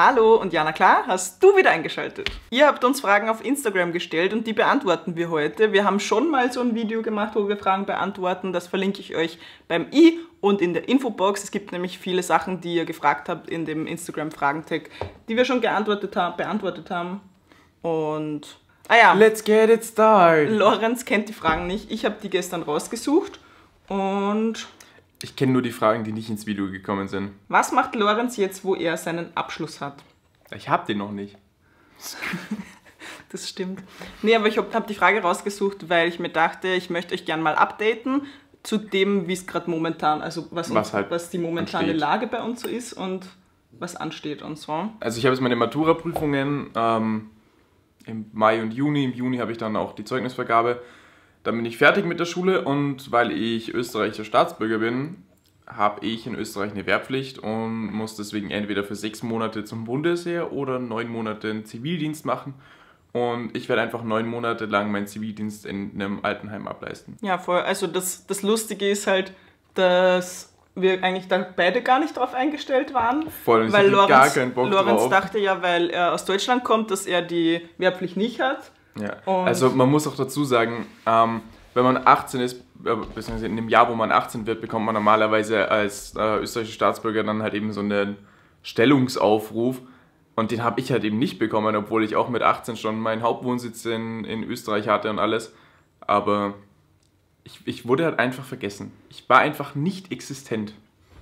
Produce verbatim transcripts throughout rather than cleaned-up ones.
Hallo und Jana Klar, hast du wieder eingeschaltet? Ihr habt uns Fragen auf Instagram gestellt und die beantworten wir heute. Wir haben schon mal so ein Video gemacht, wo wir Fragen beantworten. Das verlinke ich euch beim i und in der Infobox. Es gibt nämlich viele Sachen, die ihr gefragt habt in dem Instagram-Fragen-Tag, die wir schon geantwortet haben, beantwortet haben. Und... Ah ja. Let's get it started. Lorenz kennt die Fragen nicht. Ich habe die gestern rausgesucht und... Ich kenne nur die Fragen, die nicht ins Video gekommen sind. Was macht Lorenz jetzt, wo er seinen Abschluss hat? Ich habe den noch nicht. Das stimmt. Nee, aber ich habe die Frage rausgesucht, weil ich mir dachte, ich möchte euch gerne mal updaten zu dem, wie es gerade momentan, also was, was, uns, halt was die momentane ansteht. Lage bei uns so ist und was ansteht und so. Also ich habe jetzt meine Matura-Prüfungen ähm, im Mai und Juni. Im Juni habe ich dann auch die Zeugnisvergabe. Dann bin ich fertig mit der Schule und weil ich österreichischer Staatsbürger bin, habe ich in Österreich eine Wehrpflicht und muss deswegen entweder für sechs Monate zum Bundesheer oder neun Monate einen Zivildienst machen. Und ich werde einfach neun Monate lang meinen Zivildienst in einem Altenheim ableisten. Ja, voll. Also das, das Lustige ist halt, dass wir eigentlich dann beide gar nicht drauf eingestellt waren. Voll, weil Lorenz, gar keinen Bock Lorenz drauf. dachte ja, weil er aus Deutschland kommt, dass er die Wehrpflicht nicht hat. Ja. Also man muss auch dazu sagen, ähm, wenn man achtzehn ist, äh, beziehungsweise in dem Jahr, wo man achtzehn wird, bekommt man normalerweise als äh, österreichischer Staatsbürger dann halt eben so einen Stellungsaufruf und den habe ich halt eben nicht bekommen, obwohl ich auch mit achtzehn schon meinen Hauptwohnsitz in, in Österreich hatte und alles, aber ich, ich wurde halt einfach vergessen. Ich war einfach nicht existent.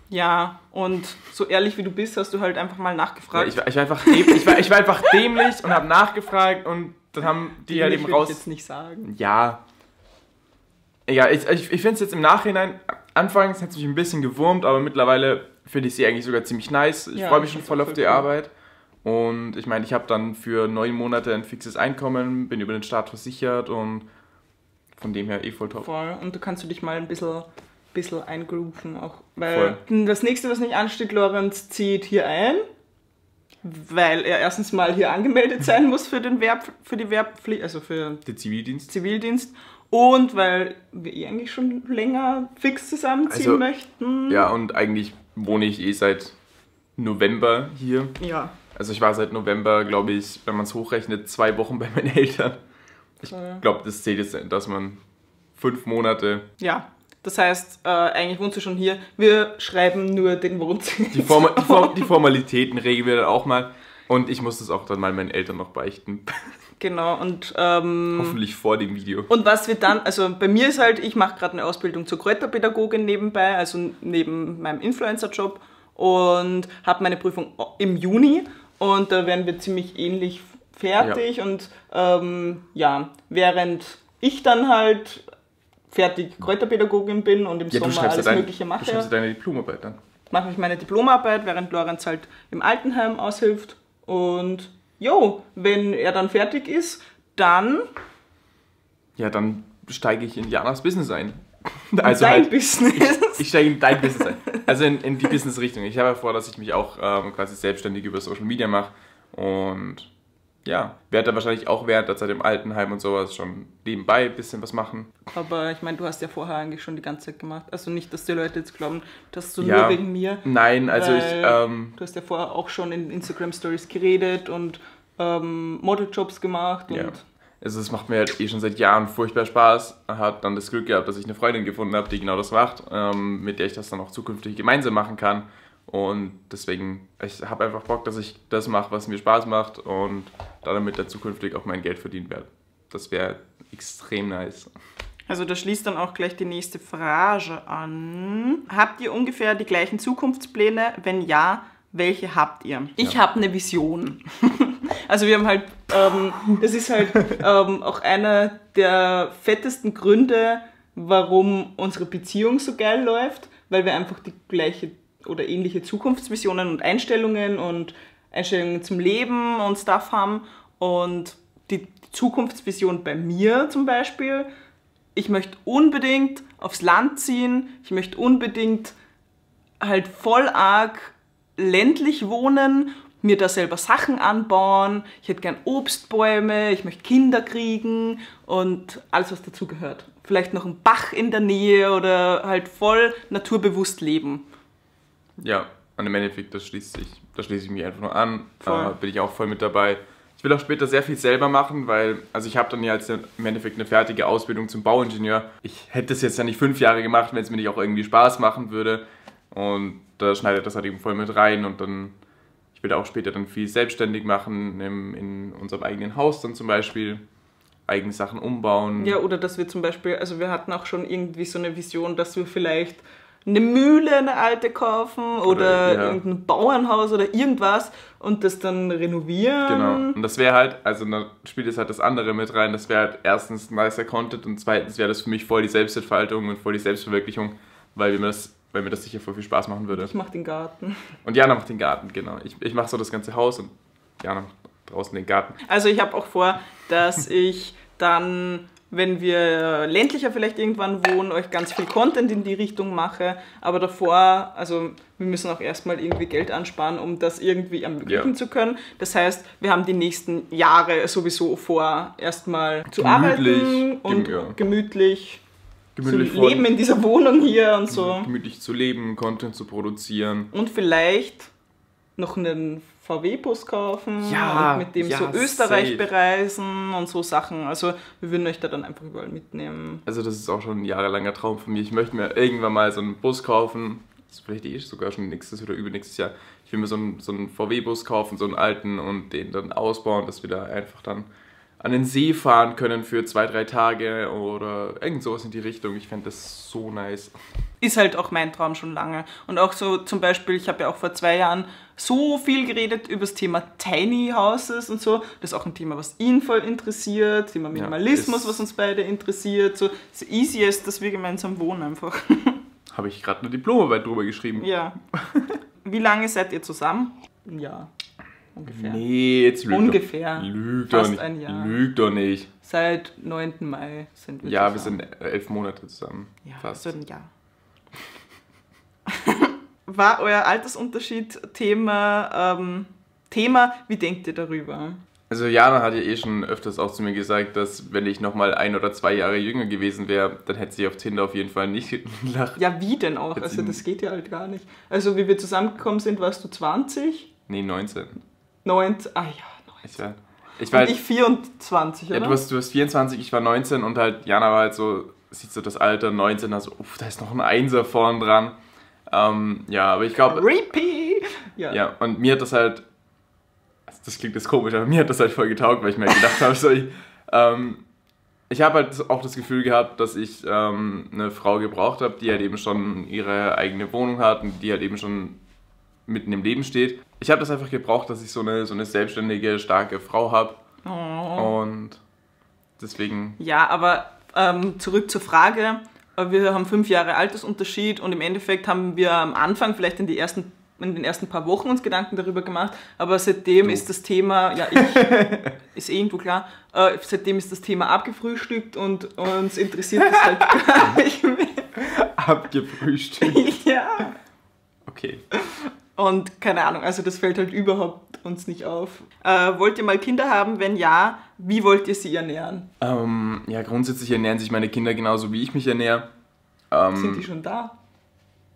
Ja, und so ehrlich wie du bist, hast du halt einfach mal nachgefragt. Ja, ich, war, ich, war einfach ich, war, ich war einfach dämlich und habe nachgefragt und dann haben die, die halt eben raus... Ich jetzt nicht sagen. Ja. Egal, ich, ich, ich finde es jetzt im Nachhinein, anfangs hat es mich ein bisschen gewurmt, aber mittlerweile finde ich sie eigentlich sogar ziemlich nice. Ich ja, freue mich schon voll auf die cool. Arbeit. Und ich meine, ich habe dann für neun Monate ein fixes Einkommen, bin über den Staat versichert und von dem her eh voll top. Voll. Und du kannst du dich mal ein bisschen... bisschen eingrooven auch, weil voll. Das nächste, was nicht ansteht, Lorenz zieht hier ein, weil er erstens mal hier angemeldet sein muss für den Werb, für die Wehrpflicht, also für den Zivildienst. Zivildienst und weil wir eh eigentlich schon länger fix zusammenziehen also, möchten. Ja, und eigentlich wohne ich eh seit November hier. Ja. Also ich war seit November, glaube ich, wenn man es hochrechnet, zwei Wochen bei meinen Eltern. Ich glaube, das zählt jetzt, dass man fünf Monate... Ja. Das heißt, äh, eigentlich wohnst du schon hier. Wir schreiben nur den Wohnsitz. Die, Forma die, Form die Formalitäten regeln wir dann auch mal. Und ich muss das auch dann mal meinen Eltern noch beichten. Genau. Und ähm, hoffentlich vor dem Video. Und was wir dann, also bei mir ist halt, ich mache gerade eine Ausbildung zur Kräuterpädagogin nebenbei, also neben meinem Influencer-Job und habe meine Prüfung im Juni. Und da werden wir ziemlich ähnlich fertig. Ja. Und ähm, ja, während ich dann halt fertig Kräuterpädagogin bin und im ja, Sommer alles dein, Mögliche mache. Du schreibst deine Diplomarbeit dann. Mache ich meine Diplomarbeit, während Lorenz halt im Altenheim aushilft. Und jo, wenn er dann fertig ist, dann... Ja, dann steige ich in Janas Business ein. Also dein halt, Business? Ich, ich steige in dein Business ein. Also in, in die Business-Richtung. Ich habe ja vor, dass ich mich auch ähm, quasi selbstständig über Social Media mache. Und... Ja, werde da wahrscheinlich auch während der Zeit im Altenheim und sowas schon nebenbei ein bisschen was machen. Aber ich meine, du hast ja vorher eigentlich schon die ganze Zeit gemacht. Also nicht, dass die Leute jetzt glauben, dass du ja, nur wegen mir... Nein, also ich... Ähm, du hast ja vorher auch schon in Instagram-Stories geredet und ähm, Modeljobs gemacht. Und ja, also das macht mir halt eh schon seit Jahren furchtbar Spaß. Hat dann das Glück gehabt, dass ich eine Freundin gefunden habe, die genau das macht, ähm, mit der ich das dann auch zukünftig gemeinsam machen kann. Und deswegen, ich habe einfach Bock, dass ich das mache, was mir Spaß macht und damit dann zukünftig auch mein Geld verdient wird. Das wäre extrem nice. Also da schließt dann auch gleich die nächste Frage an. Habt ihr ungefähr die gleichen Zukunftspläne? Wenn ja, welche habt ihr? Ich ja. habe eine Vision. Also wir haben halt, ähm, das ist halt ähm, auch einer der fettesten Gründe, warum unsere Beziehung so geil läuft, weil wir einfach die gleiche oder ähnliche Zukunftsvisionen und Einstellungen und Einstellungen zum Leben und Stuff haben. Und die Zukunftsvision bei mir zum Beispiel, ich möchte unbedingt aufs Land ziehen, ich möchte unbedingt halt voll arg ländlich wohnen, mir da selber Sachen anbauen, ich hätte gern Obstbäume, ich möchte Kinder kriegen und alles, was dazu gehört. Vielleicht noch ein Bach in der Nähe oder halt voll naturbewusst leben. Ja, Und im Endeffekt, das schließt sich, da schließe ich mich einfach nur an, da äh, bin ich auch voll mit dabei. Ich will auch später sehr viel selber machen, weil, also ich habe dann ja als im Endeffekt eine fertige Ausbildung zum Bauingenieur. Ich hätte das jetzt ja nicht fünf Jahre gemacht, wenn es mir nicht auch irgendwie Spaß machen würde. Und da schneidet das halt eben voll mit rein und dann, ich will auch später dann viel selbstständig machen, in, in unserem eigenen Haus dann zum Beispiel. Eigene Sachen umbauen. Ja, oder dass wir zum Beispiel, also wir hatten auch schon irgendwie so eine Vision, dass wir vielleicht eine Mühle, eine alte kaufen oder, oder ja. irgendein Bauernhaus oder irgendwas und das dann renovieren. Genau. Und das wäre halt, also da spielt es halt das andere mit rein, das wäre halt erstens nicer Content und zweitens wäre das für mich voll die Selbstentfaltung und voll die Selbstverwirklichung, weil wir mir das weil mir das sicher voll viel Spaß machen würde. Ich mach den Garten. Und Jana macht den Garten, genau. Ich, ich mache so das ganze Haus und Jana macht draußen den Garten. Also ich habe auch vor, dass ich dann, wenn wir ländlicher vielleicht irgendwann wohnen, euch ganz viel Content in die Richtung mache. Aber davor, also wir müssen auch erstmal irgendwie Geld ansparen, um das irgendwie ermöglichen ja. zu können. Das heißt, wir haben die nächsten Jahre sowieso vor, erstmal zu gemütlich, arbeiten und ja. gemütlich, gemütlich zu leben in dieser Wohnung hier und so. Gemütlich zu leben, Content zu produzieren. Und vielleicht noch einen V W-Bus kaufen ja, und mit dem ja, so Österreich safe. bereisen und so Sachen. Also wir würden euch da dann einfach überall mitnehmen. Also das ist auch schon ein jahrelanger Traum von mir. Ich möchte mir irgendwann mal so einen Bus kaufen. Das ist vielleicht eh sogar schon nächstes oder übernächstes Jahr. Ich will mir so einen, so einen V W-Bus kaufen, so einen alten und den dann ausbauen, dass wir da einfach dann an den See fahren können für zwei, drei Tage oder irgend sowas in die Richtung. Ich fände das so nice. Ist halt auch mein Traum schon lange. Und auch so zum Beispiel, ich habe ja auch vor zwei Jahren so viel geredet über das Thema Tiny Houses und so. Das ist auch ein Thema, was ihn voll interessiert. Thema Minimalismus, ja, was uns beide interessiert. So, so easy ist, dass wir gemeinsam wohnen einfach. Habe ich gerade eine Diplomarbeit drüber geschrieben. Ja. Wie lange seid ihr zusammen? Ein Jahr. Ungefähr. Nee, jetzt lügt Ungefähr. Lügt doch nicht. Ein Jahr. Lügt doch nicht. Seit neunten Mai sind wir ja, zusammen. Ja, wir sind elf Monate zusammen. Ja, fast. So ein Jahr. War euer Altersunterschied Thema, ähm, Thema? Wie denkt ihr darüber? Also Jana hat ja eh schon öfters auch zu mir gesagt, dass wenn ich nochmal ein oder zwei Jahre jünger gewesen wäre, dann hätte sie auf Tinder auf jeden Fall nicht gelacht. Ja, wie denn auch? Hätt also das geht ja halt gar nicht. Also wie wir zusammengekommen sind, warst du zwanzig? Nee, neunzehn. neunzehn, ah ja, neunzehn. Ich war, ich war und halt, ich vierundzwanzig, oder? Ja, du warst, du warst vierundzwanzig, ich war neunzehn und halt Jana war halt so, sieht so das Alter, neunzehn, also uff, da ist noch ein Einser vorn dran. Ähm, ja, aber ich glaube... Repeat! Ja. ja, und mir hat das halt, also das klingt jetzt komisch, aber mir hat das halt voll getaugt, weil ich mir halt gedacht habe, so ich, ähm, ich habe halt auch das Gefühl gehabt, dass ich ähm, eine Frau gebraucht habe, die halt eben schon ihre eigene Wohnung hat und die halt eben schon mitten im Leben steht. Ich habe das einfach gebraucht, dass ich so eine, so eine selbstständige, starke Frau habe. Oh. Und deswegen... Ja, aber ähm, zurück zur Frage... Wir haben fünf Jahre Altersunterschied und im Endeffekt haben wir am Anfang vielleicht in, die ersten, in den ersten paar Wochen uns Gedanken darüber gemacht, aber seitdem du. ist das Thema, ja ich, ist eh irgendwo klar, äh, seitdem ist das Thema abgefrühstückt und uns interessiert das halt gar nicht mehr. Abgefrühstückt? Ja. Okay. Und keine Ahnung, also das fällt halt überhaupt uns nicht auf. Äh, wollt ihr mal Kinder haben? Wenn ja, wie wollt ihr sie ernähren? Ähm, ja, grundsätzlich ernähren sich meine Kinder genauso, wie ich mich ernähre. Ähm, Sind die schon da?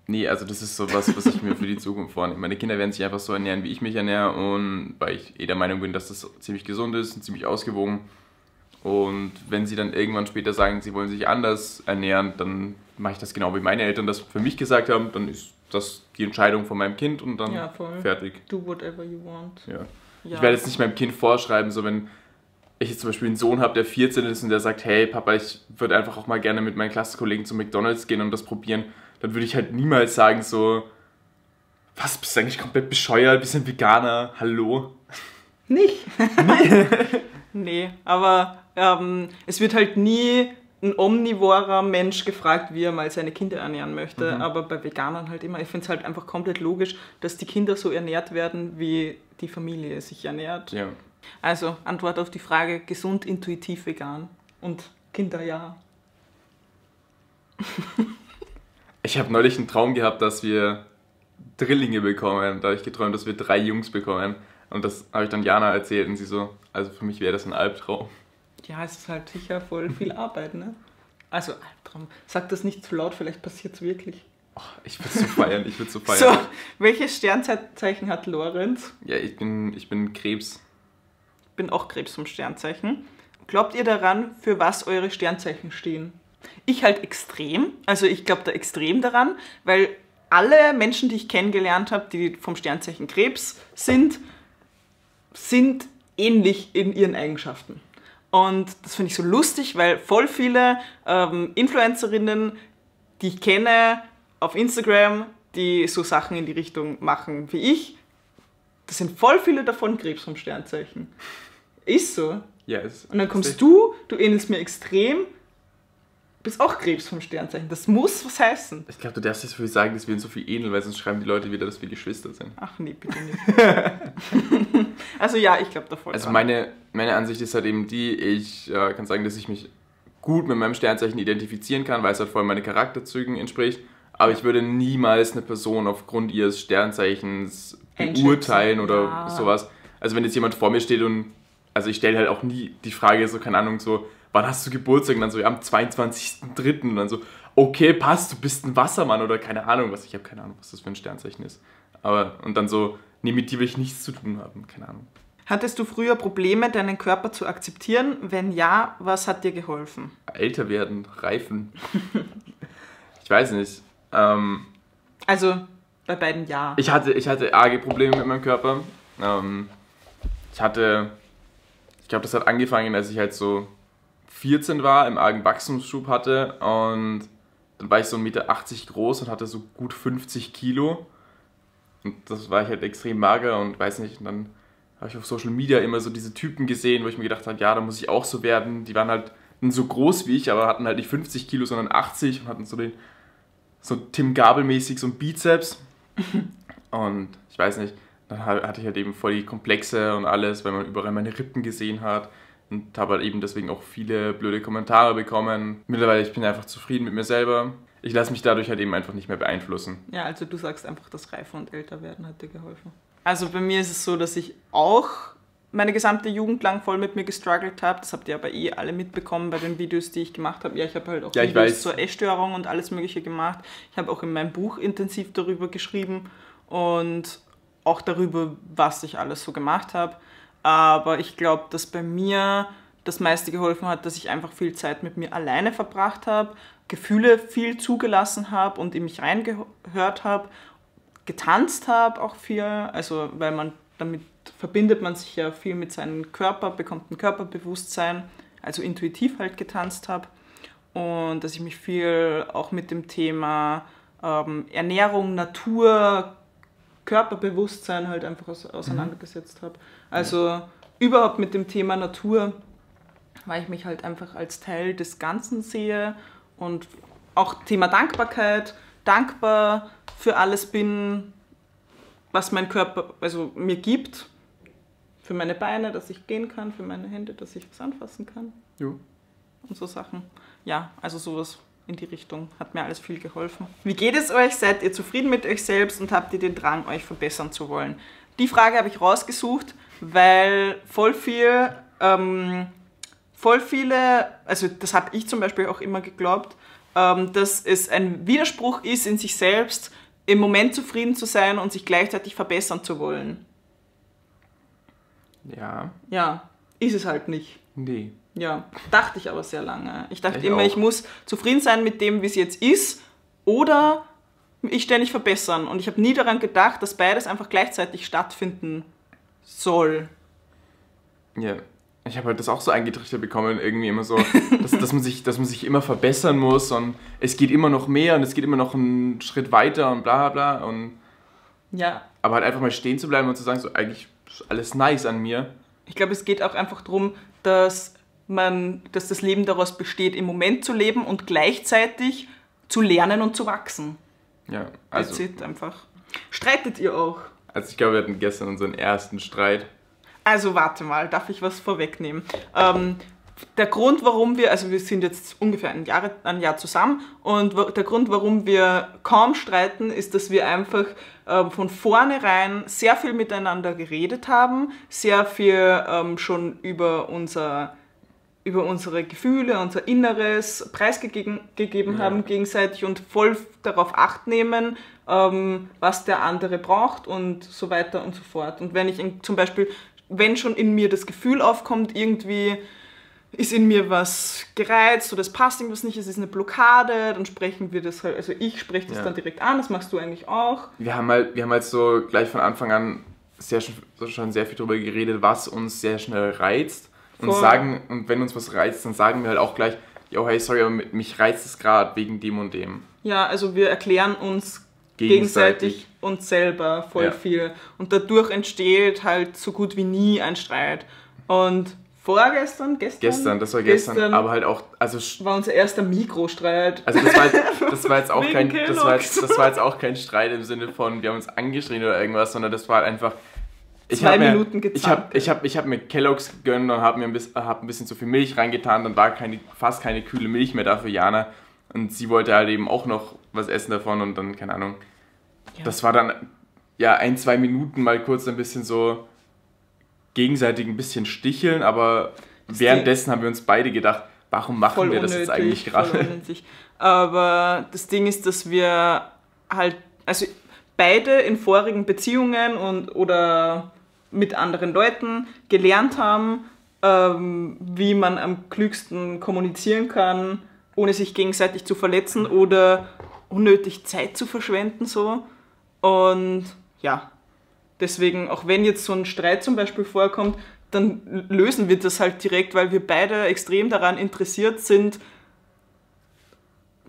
Nee, also das ist so was, was ich mir für die Zukunft vornehme. Meine Kinder werden sich einfach so ernähren, wie ich mich ernähre. Und weil ich eh der Meinung bin, dass das ziemlich gesund ist und ziemlich ausgewogen. Und wenn sie dann irgendwann später sagen, sie wollen sich anders ernähren, dann mache ich das genau, wie meine Eltern das für mich gesagt haben. Dann ist das ist die Entscheidung von meinem Kind und dann ja, fertig. Do whatever you want. Ja. Ja. Ich werde jetzt nicht meinem Kind vorschreiben, so wenn ich jetzt zum Beispiel einen Sohn habe, der vierzehn ist und der sagt, hey Papa, ich würde einfach auch mal gerne mit meinen Klassenkollegen zu McDonalds gehen und das probieren, dann würde ich halt niemals sagen so, was, bist du eigentlich komplett bescheuert, bist du ein Veganer, hallo? Nicht. Nee, nee, aber ähm, es wird halt nie... ein omnivorer Mensch gefragt, wie er mal seine Kinder ernähren möchte, mhm. aber bei Veganern halt immer. Ich finde es halt einfach komplett logisch, dass die Kinder so ernährt werden, wie die Familie sich ernährt. Ja. Also, Antwort auf die Frage, gesund, intuitiv, vegan und Kinder, ja. Ich habe neulich einen Traum gehabt, dass wir Drillinge bekommen. Da habe ich geträumt, dass wir drei Jungs bekommen und das habe ich dann Jana erzählt und sie so, also für mich wäre das ein Albtraum. Ja, es ist halt sicher voll viel Arbeit, ne? Also, Albtraum. Sag das nicht zu laut, vielleicht passiert es wirklich. Oh, Ich würde zu feiern, ich würde zu feiern. So, welches Sternzeichen hat Lorenz? Ja, ich bin, ich bin Krebs. Ich bin auch Krebs vom Sternzeichen. Glaubt ihr daran, für was eure Sternzeichen stehen? Ich halt extrem. Also ich glaube da extrem daran, weil alle Menschen, die ich kennengelernt habe, die vom Sternzeichen Krebs sind, sind ähnlich in ihren Eigenschaften. Und das finde ich so lustig, weil voll viele ähm, Influencerinnen, die ich kenne auf Instagram, die so Sachen in die Richtung machen wie ich, das sind voll viele davon Krebs vom Sternzeichen. Ist so. Ja, ist. Und dann kommst du, du ähnelst mir extrem, bist auch Krebs vom Sternzeichen. Das muss was heißen. Ich glaube, du darfst jetzt wirklich sagen, dass wir uns so viel ähneln, weil sonst schreiben die Leute wieder, dass wir Geschwister sind. Ach nee, bitte nicht. Also ja, ich glaube da voll Also dran. meine, meine Ansicht ist halt eben die, ich äh, kann sagen, dass ich mich gut mit meinem Sternzeichen identifizieren kann, weil es halt voll meinen Charakterzügen entspricht. Aber ich würde niemals eine Person aufgrund ihres Sternzeichens beurteilen oder ja. sowas. Also wenn jetzt jemand vor mir steht und, also ich stelle halt auch nie die Frage, so keine Ahnung, so, wann hast du Geburtstag? Und dann so, ja, am zweiundzwanzigsten dritten Und dann so, okay, passt, du bist ein Wassermann oder keine Ahnung was. Ich habe keine Ahnung, was das für ein Sternzeichen ist. Aber, und dann so, nee, mit dir will ich nichts zu tun haben, keine Ahnung. Hattest du früher Probleme, deinen Körper zu akzeptieren? Wenn ja, was hat dir geholfen? Älter werden, reifen. Ich weiß nicht. Ähm, also, bei beiden ja. Ich hatte, ich hatte arge Probleme mit meinem Körper. Ähm, ich hatte, ich glaube, das hat angefangen, als ich halt so vierzehn war, im argen Wachstumsschub hatte und dann war ich so ein Meter achtzig groß und hatte so gut fünfzig Kilo und das war ich halt extrem mager und weiß nicht, und dann habe ich auf Social Media immer so diese Typen gesehen, wo ich mir gedacht habe, ja, da muss ich auch so werden, die waren halt so groß wie ich, aber hatten halt nicht fünfzig Kilo, sondern achtzig und hatten so den, so Tim Gabel-mäßig so einen Bizeps und ich weiß nicht, dann hatte ich halt eben voll die Komplexe und alles, weil man überall meine Rippen gesehen hat. Und habe halt eben deswegen auch viele blöde Kommentare bekommen. Mittlerweile, ich bin einfach zufrieden mit mir selber. Ich lasse mich dadurch halt eben einfach nicht mehr beeinflussen. Ja, also du sagst einfach, dass Reifen und Älterwerden hat dir geholfen. Also bei mir ist es so, dass ich auch meine gesamte Jugend lang voll mit mir gestruggelt habe. Das habt ihr aber eh alle mitbekommen bei den Videos, die ich gemacht habe. Ja, ich habe halt auch ja, Videos zur Essstörung und alles Mögliche gemacht. Ich habe auch in meinem Buch intensiv darüber geschrieben und auch darüber, was ich alles so gemacht habe. Aber ich glaube, dass bei mir das meiste geholfen hat, dass ich einfach viel Zeit mit mir alleine verbracht habe, Gefühle viel zugelassen habe und in mich reingehört habe, getanzt habe auch viel, also weil man damit verbindet man sich ja viel mit seinem Körper, bekommt ein Körperbewusstsein, also intuitiv halt getanzt habe und dass ich mich viel auch mit dem Thema ähm, Ernährung, Natur, Körperbewusstsein halt einfach auseinandergesetzt habe. Also ja. überhaupt mit dem Thema Natur, weil ich mich halt einfach als Teil des Ganzen sehe und auch Thema Dankbarkeit, dankbar für alles bin, was mein Körper also mir gibt, für meine Beine, dass ich gehen kann, für meine Hände, dass ich was anfassen kann ja. und so Sachen. Ja, also sowas. In die Richtung. Hat mir alles viel geholfen. Wie geht es euch? Seid ihr zufrieden mit euch selbst und habt ihr den Drang, euch verbessern zu wollen? Die Frage habe ich rausgesucht, weil voll viel, ähm, voll viele, also das habe ich zum Beispiel auch immer geglaubt, ähm, dass es ein Widerspruch ist, in sich selbst im Moment zufrieden zu sein und sich gleichzeitig verbessern zu wollen. Ja. Ja, ist es halt nicht. Nee. Ja, dachte ich aber sehr lange. Ich dachte ich immer, auch. ich muss zufrieden sein mit dem, wie es jetzt ist, oder ich ständig verbessern. Und ich habe nie daran gedacht, dass beides einfach gleichzeitig stattfinden soll. Ja, ich habe halt das auch so eingetrichtert bekommen, irgendwie immer so, dass, dass, man sich, dass man sich immer verbessern muss und es geht immer noch mehr und es geht immer noch einen Schritt weiter und bla bla. Und ja. Aber halt einfach mal stehen zu bleiben und zu sagen, so eigentlich ist alles nice an mir. Ich glaube, es geht auch einfach darum, dass... Man, dass das Leben daraus besteht, im Moment zu leben und gleichzeitig zu lernen und zu wachsen. Ja, also... That's it einfach. Streitet ihr auch? Also ich glaube, wir hatten gestern unseren ersten Streit. Also warte mal, darf ich was vorwegnehmen? Ähm, der Grund, warum wir, also wir sind jetzt ungefähr ein Jahr, ein Jahr zusammen und der Grund, warum wir kaum streiten, ist, dass wir einfach ähm, von vornherein sehr viel miteinander geredet haben, sehr viel ähm, schon über unser... über unsere Gefühle, unser Inneres preisgegeben gegeben ja. haben gegenseitig und voll darauf Acht nehmen, ähm, was der andere braucht und so weiter und so fort. Und wenn ich in, zum Beispiel, wenn schon in mir das Gefühl aufkommt, irgendwie ist in mir was gereizt oder es passt irgendwas nicht, es ist eine Blockade, dann sprechen wir das halt, also ich spreche das ja. dann direkt an, das machst du eigentlich auch. Wir haben halt, wir haben halt so gleich von Anfang an sehr, schon sehr viel darüber geredet, was uns sehr schnell reizt. Und sagen, und wenn uns was reizt, dann sagen wir halt auch gleich, yo, hey, sorry, aber mich reizt es gerade wegen dem und dem. Ja, also wir erklären uns gegenseitig, gegenseitig uns selber voll ja. viel. Und dadurch entsteht halt so gut wie nie ein Streit. Und vorgestern, gestern? Gestern, das war gestern, gestern aber halt auch... Also war unser erster Mikrostreit. Also das war jetzt, das war jetzt, auch, kein, das war jetzt, das war jetzt auch kein Streit im Sinne von, wir haben uns angeschrien oder irgendwas, sondern das war halt einfach... Ich habe mir, hab, ich hab, ich hab mir Kellogg's gegönnt und habe mir ein bisschen, hab ein bisschen zu viel Milch reingetan. Dann war keine, fast keine kühle Milch mehr da für Jana. Und sie wollte halt eben auch noch was essen davon. Und dann, keine Ahnung, ja. das war dann ja ein, zwei Minuten mal kurz ein bisschen so gegenseitig ein bisschen sticheln. Aber das währenddessen Ding. haben wir uns beide gedacht, warum machen voll wir unnötig, das jetzt eigentlich gerade? Aber das Ding ist, dass wir halt, also beide in vorigen Beziehungen und oder... mit anderen Leuten gelernt haben, ähm, wie man am klügsten kommunizieren kann, ohne sich gegenseitig zu verletzen oder unnötig Zeit zu verschwenden. So. Und ja, deswegen, auch wenn jetzt so ein Streit zum Beispiel vorkommt, dann lösen wir das halt direkt, weil wir beide extrem daran interessiert sind,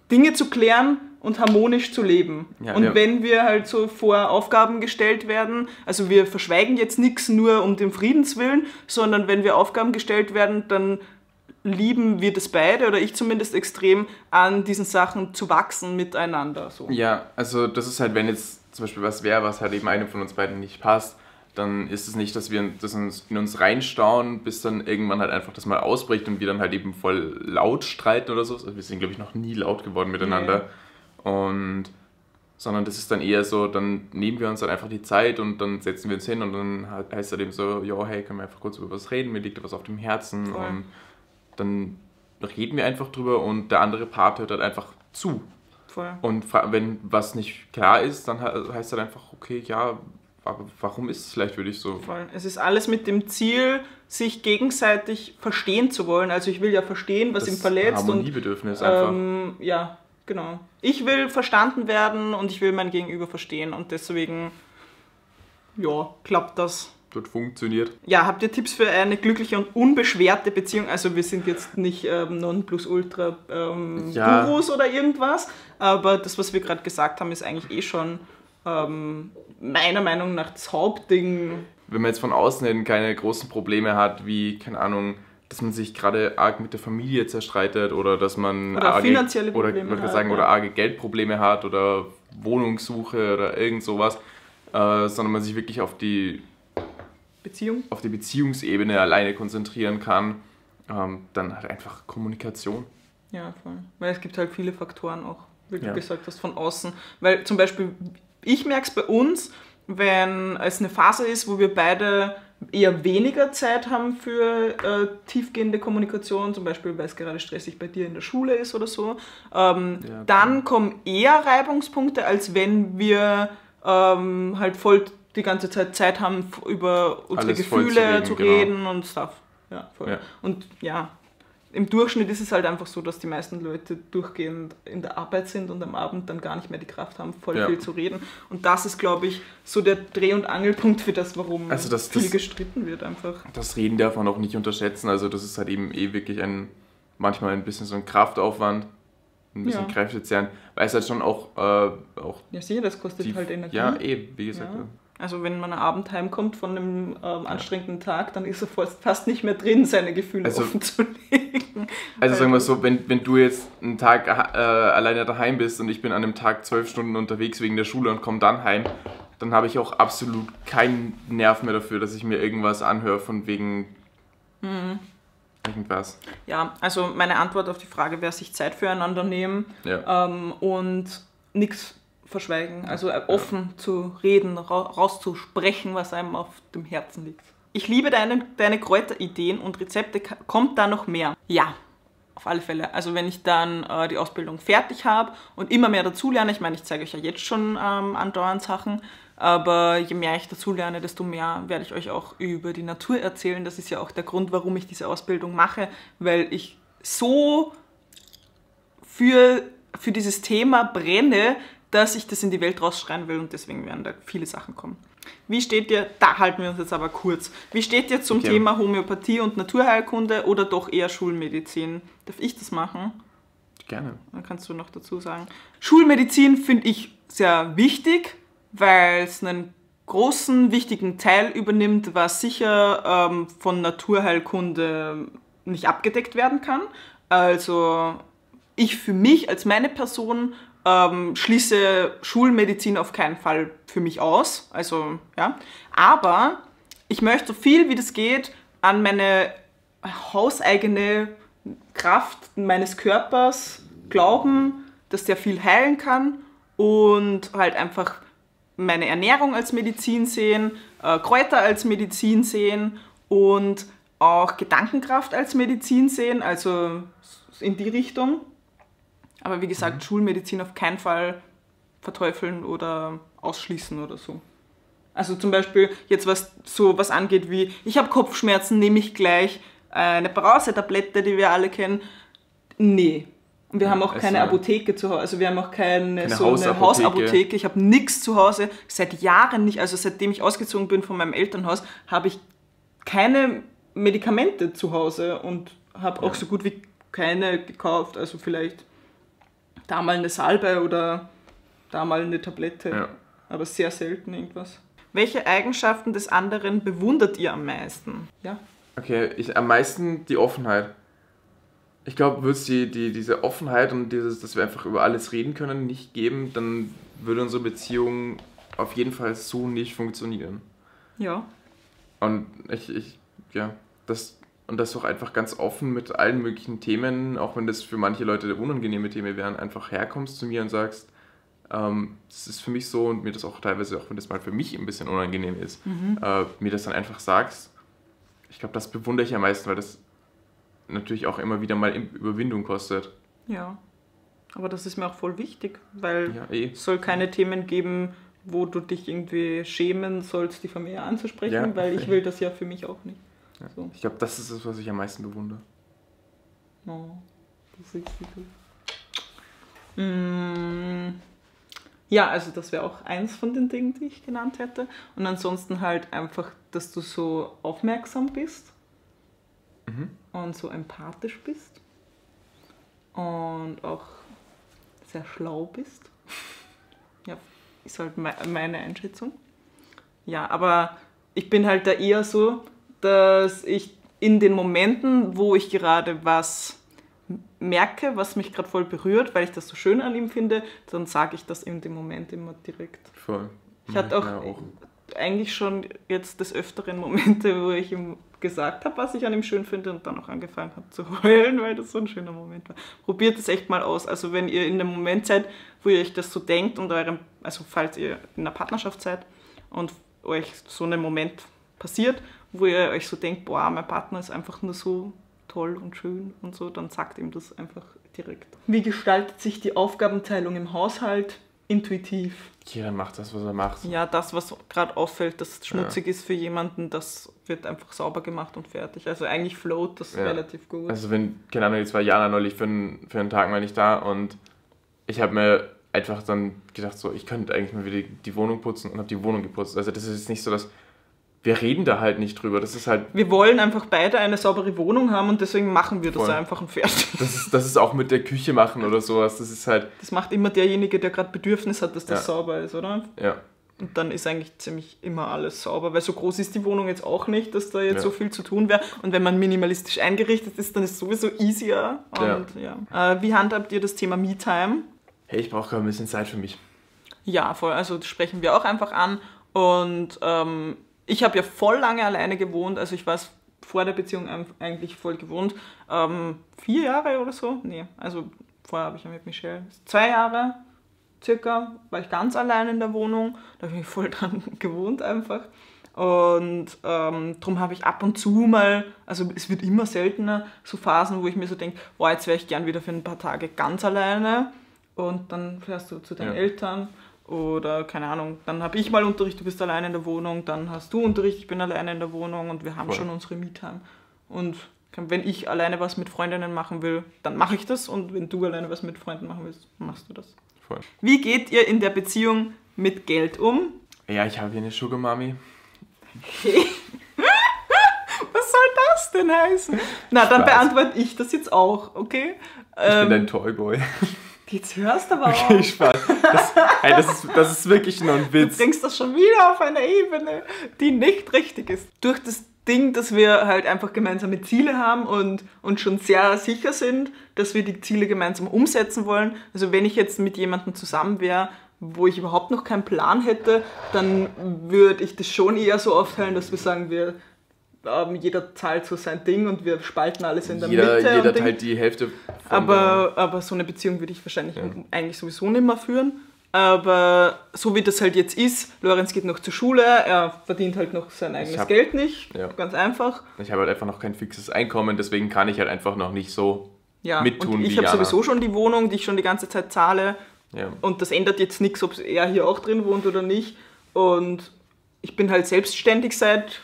Dinge zu klären und harmonisch zu leben. Ja, und ja. wenn wir halt so vor Aufgaben gestellt werden, also wir verschweigen jetzt nichts nur um den Friedenswillen, sondern wenn wir Aufgaben gestellt werden, dann lieben wir das beide, oder ich zumindest extrem, an diesen Sachen zu wachsen miteinander. So. Ja, also das ist halt, wenn jetzt zum Beispiel was wäre, was halt eben einem von uns beiden nicht passt, dann ist es nicht, dass wir das in uns reinstauen, bis dann irgendwann halt einfach das mal ausbricht und wir dann halt eben voll laut streiten oder so. Also wir sind, glaube ich, noch nie laut geworden miteinander. Nee. Und, sondern das ist dann eher so, dann nehmen wir uns dann einfach die Zeit und dann setzen wir uns hin und dann heißt es halt eben so, ja, hey, können wir einfach kurz über was reden, mir liegt was auf dem Herzen. Voll. Und dann reden wir einfach drüber und der andere Part hört halt einfach zu. Voll. Und wenn was nicht klar ist, dann heißt es halt einfach, okay, ja, aber warum ist es vielleicht für dich so? Voll. Es ist alles mit dem Ziel, sich gegenseitig verstehen zu wollen. Also ich will ja verstehen, was ihn verletzt. Das Harmoniebedürfnis einfach. Ähm, ja. Genau. Ich will verstanden werden und ich will mein Gegenüber verstehen und deswegen, ja, klappt das. Das funktioniert. Ja, habt ihr Tipps für eine glückliche und unbeschwerte Beziehung? Also wir sind jetzt nicht ähm, Nonplusultra ähm, ja. Gurus oder irgendwas, aber das, was wir gerade gesagt haben, ist eigentlich eh schon ähm, meiner Meinung nach das Hauptding. Wenn man jetzt von außen hin keine großen Probleme hat, wie, keine Ahnung, dass man sich gerade arg mit der Familie zerstreitet oder dass man oder arge, finanzielle Probleme oder, hat, sagen, ja. oder arge Geldprobleme hat oder Wohnungssuche oder irgend sowas, äh, sondern man sich wirklich auf die, Beziehung? auf die Beziehungsebene alleine konzentrieren kann, ähm, dann halt einfach Kommunikation. Ja, voll. Weil es gibt halt viele Faktoren auch, wie du ja. gesagt hast, von außen. Weil zum Beispiel, ich merke es bei uns, wenn es eine Phase ist, wo wir beide eher weniger Zeit haben für äh, tiefgehende Kommunikation, zum Beispiel, weil es gerade stressig bei dir in der Schule ist oder so, ähm, ja, dann kommen eher Reibungspunkte, als wenn wir ähm, halt voll die ganze Zeit Zeit haben, über unsere Alles Gefühle zu reden, zu reden genau. und stuff. Ja, voll. Ja. Und ja, im Durchschnitt ist es halt einfach so, dass die meisten Leute durchgehend in der Arbeit sind und am Abend dann gar nicht mehr die Kraft haben, voll ja. viel zu reden. Und das ist, glaube ich, so der Dreh- und Angelpunkt für das, warum also das, viel das, gestritten wird einfach. Das Reden darf man auch nicht unterschätzen. Also das ist halt eben eh wirklich ein, manchmal ein bisschen so ein Kraftaufwand, ein bisschen ja. Kräftezehren, weil es halt schon auch... Äh, auch ja, sicher, das kostet die, halt Energie. Ja, eh, wie gesagt. Ja. Also wenn man am Abend heimkommt von einem ähm, anstrengenden Tag, dann ist er fast nicht mehr drin, seine Gefühle also, offen zu legen. Also sagen wir so, wenn, wenn du jetzt einen Tag äh, alleine daheim bist und ich bin an einem Tag zwölf Stunden unterwegs wegen der Schule und komme dann heim, dann habe ich auch absolut keinen Nerv mehr dafür, dass ich mir irgendwas anhöre von wegen mhm. irgendwas. Ja, also meine Antwort auf die Frage wäre, sich Zeit füreinander nehmen ja. ähm, und nichts verschweigen, also offen ja. zu reden, ra rauszusprechen, was einem auf dem Herzen liegt. Ich liebe deine, deine Kräuterideen und Rezepte. Kommt da noch mehr? Ja, auf alle Fälle. Also wenn ich dann äh, die Ausbildung fertig habe und immer mehr dazulerne, ich meine, ich zeige euch ja jetzt schon ähm, andauernd Sachen, aber je mehr ich dazulerne, desto mehr werde ich euch auch über die Natur erzählen. Das ist ja auch der Grund, warum ich diese Ausbildung mache, weil ich so für, für dieses Thema brenne, dass ich das in die Welt rausschreien will, und deswegen werden da viele Sachen kommen. Wie steht ihr, da halten wir uns jetzt aber kurz, wie steht ihr zum okay. Thema Homöopathie und Naturheilkunde oder doch eher Schulmedizin? Darf ich das machen? Gerne. Dann kannst du noch dazu sagen. Schulmedizin finde ich sehr wichtig, weil es einen großen, wichtigen Teil übernimmt, was sicher ähm, von Naturheilkunde nicht abgedeckt werden kann. Also ich für mich als meine Person Ähm, schließe Schulmedizin auf keinen Fall für mich aus, also ja, aber ich möchte so viel wie das geht an meine hauseigene Kraft meines Körpers glauben, dass der viel heilen kann, und halt einfach meine Ernährung als Medizin sehen, äh, Kräuter als Medizin sehen und auch Gedankenkraft als Medizin sehen, also in die Richtung. Aber wie gesagt, mhm. Schulmedizin auf keinen Fall verteufeln oder ausschließen oder so. Also zum Beispiel jetzt was so was angeht wie, ich habe Kopfschmerzen, nehme ich gleich eine Brausetablette, die wir alle kennen. Nee. Und wir ja, haben auch also keine Apotheke zu Hause. Also wir haben auch keine, keine so Hausapotheke. Eine Hausapotheke. Ich habe nichts zu Hause. Seit Jahren nicht. Also seitdem ich ausgezogen bin von meinem Elternhaus, habe ich keine Medikamente zu Hause und habe ja. auch so gut wie keine gekauft. Also vielleicht da mal eine Salbe oder da mal eine Tablette, ja. aber sehr selten irgendwas. Welche Eigenschaften des anderen bewundert ihr am meisten? Ja. Okay, ich, am meisten die Offenheit. Ich glaube, würde es die, die, diese Offenheit und dieses, dass wir einfach über alles reden können, nicht geben, dann würde unsere Beziehung auf jeden Fall so nicht funktionieren. Ja. Und ich, ich ja, das... Und das auch einfach ganz offen mit allen möglichen Themen, auch wenn das für manche Leute unangenehme Themen wären, einfach herkommst zu mir und sagst, ähm, das ist für mich so, und mir das auch teilweise, auch wenn das mal für mich ein bisschen unangenehm ist, mhm. äh, mir das dann einfach sagst. Ich glaube, das bewundere ich am meisten, weil das natürlich auch immer wieder mal Überwindung kostet. Ja, aber das ist mir auch voll wichtig, weil ja, eh. es soll keine Themen geben, wo du dich irgendwie schämen sollst, die von mir anzusprechen, ja. weil ich will das ja für mich auch nicht. So. Ich glaube, das ist das, was ich am meisten bewundere. Oh, das ist cool. mm, ja, also das wäre auch eins von den Dingen, die ich genannt hätte. Und ansonsten halt einfach, dass du so aufmerksam bist mhm. und so empathisch bist und auch sehr schlau bist. Ja, ist halt me meine Einschätzung. Ja, aber ich bin halt da eher so, dass ich in den Momenten, wo ich gerade was merke, was mich gerade voll berührt, weil ich das so schön an ihm finde, dann sage ich das in dem Moment immer direkt. Voll. Ich hatte auch, ja, auch eigentlich schon jetzt des Öfteren Momente, wo ich ihm gesagt habe, was ich an ihm schön finde, und dann auch angefangen habe zu heulen, weil das so ein schöner Moment war. Probiert es echt mal aus. Also wenn ihr in dem Moment seid, wo ihr euch das so denkt und eurem, also falls ihr in einer Partnerschaft seid und euch so ein Moment passiert, wo ihr euch so denkt, boah, mein Partner ist einfach nur so toll und schön und so, dann sagt ihm das einfach direkt. Wie gestaltet sich die Aufgabenteilung im Haushalt? Intuitiv. Jeder macht das, was er macht. Ja, das, was gerade auffällt, dass schmutzig ja. ist für jemanden, das wird einfach sauber gemacht und fertig. Also eigentlich float das ja. relativ gut. Also wenn, keine Ahnung, jetzt war Jana neulich für einen, für einen Tag mal nicht da, und ich habe mir einfach dann gedacht, so, ich könnte eigentlich mal wieder die Wohnung putzen, und habe die Wohnung geputzt. Also das ist jetzt nicht so, dass wir reden da halt nicht drüber, das ist halt... Wir wollen einfach beide eine saubere Wohnung haben, und deswegen machen wir das voll. einfach und fertig. Das ist, das ist auch mit der Küche machen oder sowas, das ist halt... Das macht immer derjenige, der gerade Bedürfnis hat, dass das ja. sauber ist, oder? Ja. Und dann ist eigentlich ziemlich immer alles sauber, weil so groß ist die Wohnung jetzt auch nicht, dass da jetzt ja. so viel zu tun wäre. Und wenn man minimalistisch eingerichtet ist, dann ist es sowieso easier. Und, ja. Ja. Äh, wie handhabt ihr das Thema Me-Time? Hey, ich brauche gerade ein bisschen Zeit für mich. Ja, voll, also das sprechen wir auch einfach an, und... Ähm, ich habe ja voll lange alleine gewohnt, also ich war es vor der Beziehung eigentlich voll gewohnt. Ähm, vier Jahre oder so? Nee, also vorher habe ich ja mit Michelle. Zwei Jahre circa war ich ganz allein in der Wohnung, da habe ich mich voll dran gewohnt einfach. Und ähm, darum habe ich ab und zu mal, also es wird immer seltener, so Phasen, wo ich mir so denke, wow, jetzt wäre ich gern wieder für ein paar Tage ganz alleine. Und dann fährst du zu deinen ja. Eltern oder keine Ahnung, dann habe ich mal Unterricht, du bist alleine in der Wohnung, dann hast du Unterricht, ich bin alleine in der Wohnung und wir haben Voll. schon unsere Me-Time. Und wenn ich alleine was mit Freundinnen machen will, dann mache ich das, und wenn du alleine was mit Freunden machen willst, machst du das. Voll. Wie geht ihr in der Beziehung mit Geld um? Ja, ich habe hier eine Sugar Mami. Hey. Was soll das denn heißen? Na, dann beantworte ich das jetzt auch, okay? Ich ähm, bin ein Toyboy. Jetzt hörst du aber auch. Okay, Spaß. Das, ey, das, ist, das ist wirklich nur ein Witz. Du bringst das schon wieder auf eine Ebene, die nicht richtig ist. Durch das Ding, dass wir halt einfach gemeinsame Ziele haben und, und schon sehr sicher sind, dass wir die Ziele gemeinsam umsetzen wollen. Also wenn ich jetzt mit jemandem zusammen wäre, wo ich überhaupt noch keinen Plan hätte, dann würde ich das schon eher so aufteilen, dass wir sagen, wir ähm, jeder zahlt so sein Ding und wir spalten alles in der jeder, Mitte. Jeder teilt die Hälfte von aber, aber so eine Beziehung würde ich wahrscheinlich ja. eigentlich sowieso nicht mehr führen. Aber so wie das halt jetzt ist, Lorenz geht noch zur Schule, er verdient halt noch sein eigenes hab, Geld nicht, ja. ganz einfach. Ich habe halt einfach noch kein fixes Einkommen, deswegen kann ich halt einfach noch nicht so ja. mittun und ich wie ich habe sowieso schon die Wohnung, die ich schon die ganze Zeit zahle. Ja. Und das ändert jetzt nichts, ob er hier auch drin wohnt oder nicht. Und ich bin halt selbstständig seit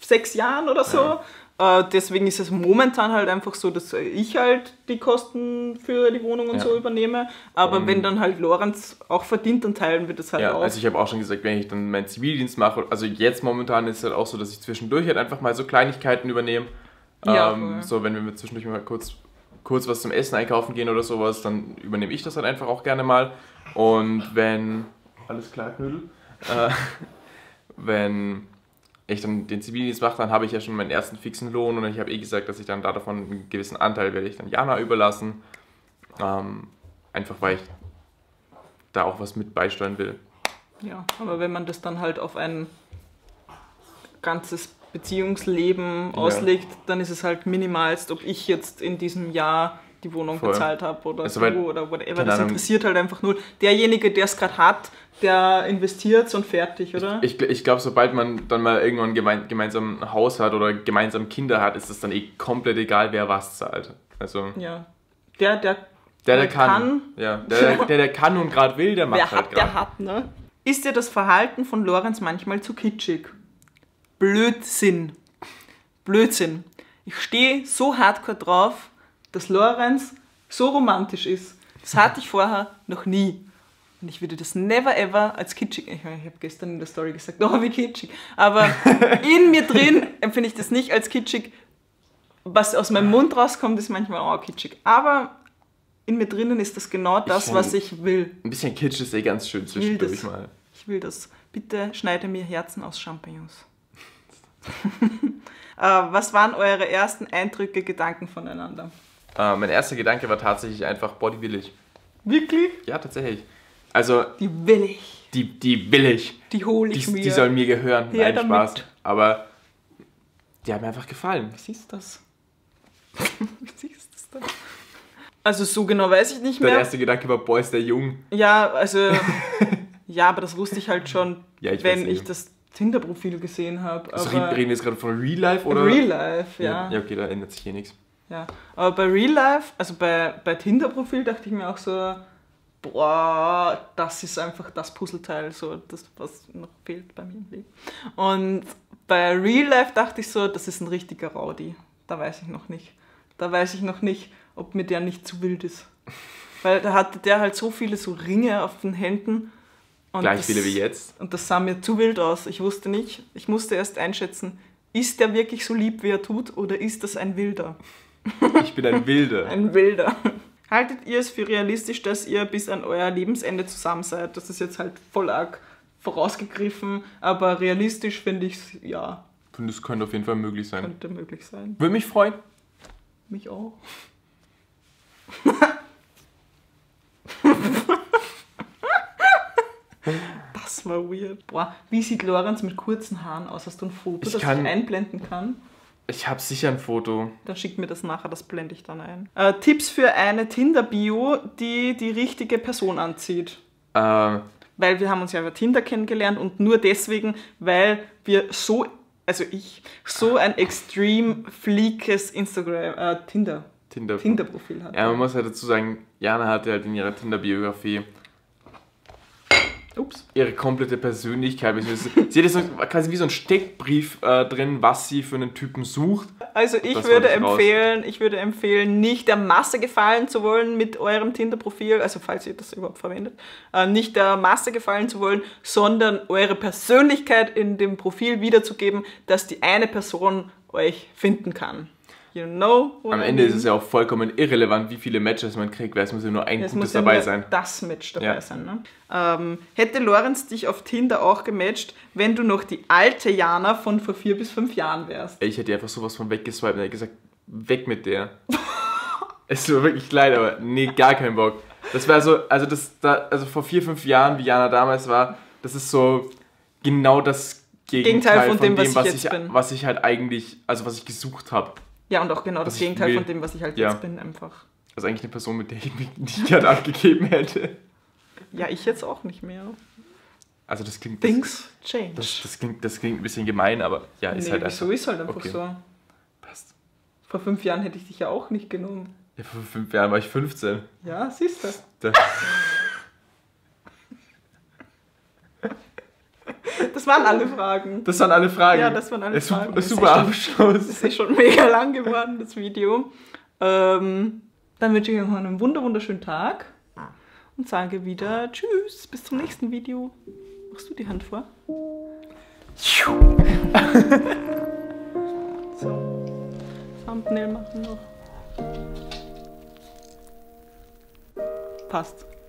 sechs Jahren oder so. Ja. Äh, deswegen ist es momentan halt einfach so, dass ich halt die Kosten für die Wohnung und ja. so übernehme. Aber um, wenn dann halt Lorenz auch verdient, dann teilen wir das halt ja, auch. Also ich habe auch schon gesagt, wenn ich dann meinen Zivildienst mache, also jetzt momentan ist es halt auch so, dass ich zwischendurch halt einfach mal so Kleinigkeiten übernehme. Ja, ähm, so, wenn wir zwischendurch mal kurz... kurz was zum Essen einkaufen gehen oder sowas, dann übernehme ich das halt einfach auch gerne mal. Und wenn... Alles klar, Knödel? Äh, wenn ich dann den Zivildienst mache, dann habe ich ja schon meinen ersten fixen Lohn und ich habe eh gesagt, dass ich dann davon einen gewissen Anteil werde ich dann Jana überlassen. Ähm, einfach, weil ich da auch was mit beisteuern will. Ja, aber wenn man das dann halt auf ein ganzes Beziehungsleben ja. auslegt, dann ist es halt minimalst, ob ich jetzt in diesem Jahr die Wohnung Voll. bezahlt habe oder also so oder whatever. Das interessiert halt einfach null. Derjenige, der es gerade hat, der investiert und fertig, oder? Ich, ich, ich glaube, sobald man dann mal irgendwann gemein, gemeinsam ein Haus hat oder gemeinsam Kinder hat, ist es dann eh komplett egal, wer was zahlt. Also ja. Der, der, der, der, der kann. kann. Ja. Der, der, der, der kann und gerade will, der macht wer halt hat, grad. Der hat, ne? Ist dir das Verhalten von Lorenz manchmal zu kitschig? Blödsinn. Blödsinn. Ich stehe so hardcore drauf, dass Lorenz so romantisch ist. Das hatte ich vorher noch nie. Und ich würde das never ever als kitschig... Ich, ich habe gestern in der Story gesagt, oh, wie kitschig. Aber in mir drin empfinde ich das nicht als kitschig. Was aus meinem Mund rauskommt, ist manchmal auch kitschig. Aber in mir drinnen ist das genau das, ich was ich will. Ein bisschen kitschig ist eh ganz schön zwischendurch ich mal. Ich will das. Bitte schneide mir Herzen aus Champignons. Was waren eure ersten Eindrücke, Gedanken voneinander? Äh, mein erster Gedanke war tatsächlich einfach, boah, die will ich. Wirklich? Ja, tatsächlich. Also, die will ich. Die, die will ich. Die hole ich die, mir. Die soll mir gehören. Ja, nein, damit. Spaß. Aber die haben mir einfach gefallen. Was ist das? Was ist das denn? Also so genau weiß ich nicht mehr. Der erste Gedanke war, boah, ist der jung. Ja, also... ja, aber das wusste ich halt schon, ja, ich wenn ich das... Tinder-Profil gesehen habe. Also reden wir jetzt gerade von Real Life, oder? Real Life, ja. Ja, okay, da ändert sich hier nichts. Ja, aber bei Real Life, also bei, bei Tinder-Profil dachte ich mir auch so, boah, das ist einfach das Puzzleteil, so das, was noch fehlt bei mir im Leben. Und bei Real Life dachte ich so, das ist ein richtiger Rowdy. Da weiß ich noch nicht. Da weiß ich noch nicht, ob mir der nicht zu wild ist. Weil da hatte der halt so viele so Ringe auf den Händen. Und Gleich das, viele wie jetzt. Und das sah mir zu wild aus. Ich wusste nicht. Ich musste erst einschätzen, ist der wirklich so lieb, wie er tut, oder ist das ein Wilder? Ich bin ein Wilder. Ein Wilder. Haltet ihr es für realistisch, dass ihr bis an euer Lebensende zusammen seid? Das ist jetzt halt voll arg vorausgegriffen, aber realistisch finde ich es, ja. Und das könnte auf jeden Fall möglich sein. Könnte möglich sein. Würde mich freuen. Mich auch. Das war weird. Boah, wie sieht Lorenz mit kurzen Haaren aus? Hast du ein Foto, ich das kann, ich einblenden kann? Ich habe sicher ein Foto. Dann schickt mir das nachher, das blende ich dann ein. Äh, Tipps für eine Tinder-Bio, die die richtige Person anzieht. Äh, weil wir haben uns ja über Tinder kennengelernt und nur deswegen, weil wir so, also ich, so ein extrem fliekes Instagram, äh, Tinder, Tinder. Tinder-Profil hatte. Ja, man muss halt dazu sagen, Jana hatte halt in ihrer Tinder-Biografie Ups. ihre komplette Persönlichkeit. Sie hat jetzt quasi wie so einen Steckbrief äh, drin, was sie für einen Typen sucht. Also ich würde empfehlen, ich würde empfehlen, nicht der Masse gefallen zu wollen mit eurem Tinder-Profil, also falls ihr das überhaupt verwendet, äh, nicht der Masse gefallen zu wollen, sondern eure Persönlichkeit in dem Profil wiederzugeben, dass die eine Person euch finden kann. You know, am Ende ist es ja auch vollkommen irrelevant, wie viele Matches man kriegt, weil es muss ja nur ein gutes dabei sein. Das Match dabei ja. sein. Ne? Ähm, hätte Lorenz dich auf Tinder auch gematcht, wenn du noch die alte Jana von vor vier bis fünf Jahren wärst? Ich hätte einfach sowas von weggeswiped und hätte gesagt, weg mit der. Es tut mir wirklich leid, aber nee, gar keinen Bock. Das war so, also das, da, also vor vier, fünf Jahren, wie Jana damals war, das ist so genau das Gegenteil, Gegenteil von, von dem, was, dem, was ich jetzt ich, bin. Was ich halt eigentlich, also was ich gesucht habe. Ja, und auch genau das Gegenteil von dem, was ich halt ja. jetzt bin, einfach. Also eigentlich eine Person, mit der ich mich nicht gerade abgegeben hätte. Ja, ich jetzt auch nicht mehr. Also das klingt... Things das, change. Das, das, klingt, das klingt ein bisschen gemein, aber ja, ist nee, halt einfach... so ist halt einfach okay. so. Passt. Vor fünf Jahren hätte ich dich ja auch nicht genommen. Ja, vor fünf Jahren war ich fünfzehn. Ja, siehst du. Das waren alle Fragen. Das waren alle Fragen. Ja, das waren alle Fragen. Super, super Abschluss. Das ist schon mega lang geworden, das Video. Ähm, dann wünsche ich euch noch einen wunder wunderschönen Tag und sage wieder tschüss, bis zum nächsten Video. Machst du die Hand vor? So, Thumbnail machen noch. Passt.